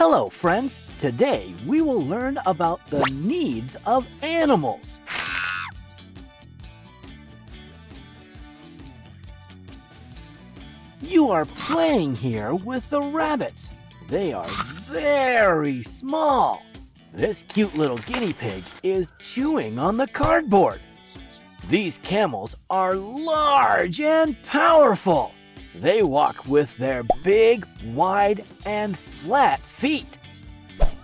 Hello friends, today we will learn about the needs of animals. You are playing here with the rabbits. They are very small. This cute little guinea pig is chewing on the cardboard. These camels are large and powerful. They walk with their big, wide, and flat feet.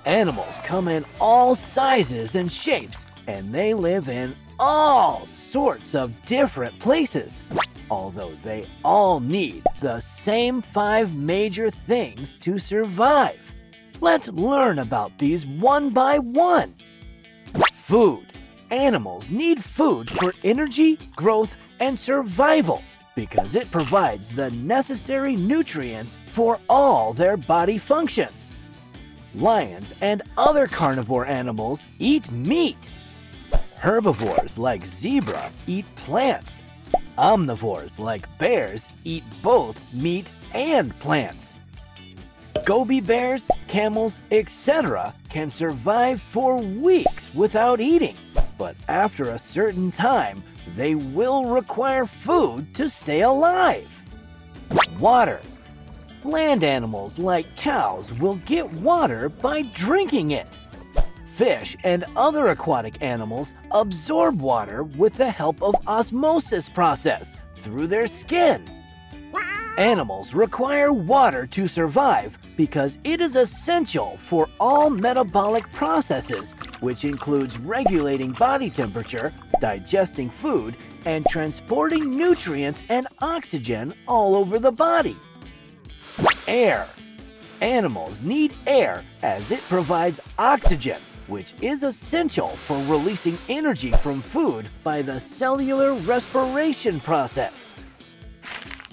Animals come in all sizes and shapes, and they live in all sorts of different places, although they all need the same five major things to survive. Let's learn about these one by one. Food. Animals need food for energy, growth, and survival, because it provides the necessary nutrients for all their body functions. Lions and other carnivore animals eat meat. Herbivores like zebra eat plants. Omnivores like bears eat both meat and plants. Gobi bears, camels, etc. can survive for weeks without eating, but after a certain time, they will require food to stay alive. Water. Land animals like cows will get water by drinking it. Fish and other aquatic animals absorb water with the help of osmosis process through their skin. Animals require water to survive because it is essential for all metabolic processes, which includes regulating body temperature, digesting food, and transporting nutrients and oxygen all over the body. Air. Animals need air as it provides oxygen, which is essential for releasing energy from food by the cellular respiration process.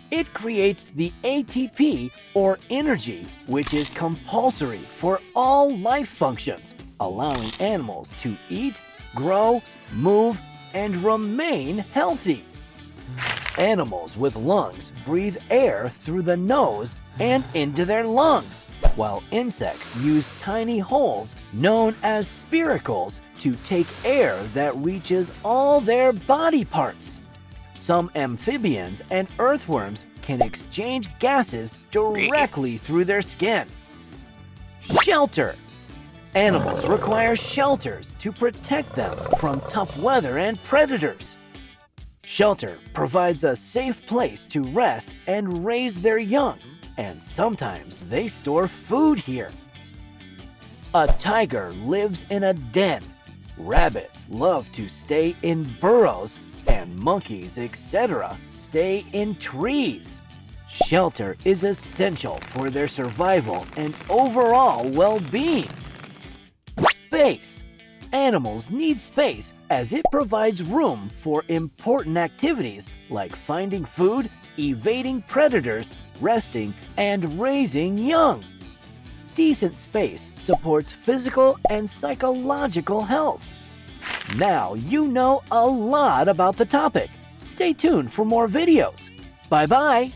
It creates the ATP, or energy, which is compulsory for all life functions, allowing animals to eat, grow, move, and remain healthy. Animals with lungs breathe air through the nose and into their lungs, while insects use tiny holes known as spiracles to take air that reaches all their body parts. Some amphibians and earthworms can exchange gases directly through their skin. Shelter. Animals require shelters to protect them from tough weather and predators. Shelter provides a safe place to rest and raise their young, and sometimes they store food here. A tiger lives in a den. Rabbits love to stay in burrows, and monkeys, etc. stay in trees. Shelter is essential for their survival and overall well-being. Space. Animals need space as it provides room for important activities like finding food, evading predators, resting, and raising young. Decent space supports physical and psychological health. Now you know a lot about the topic. Stay tuned for more videos. Bye-bye!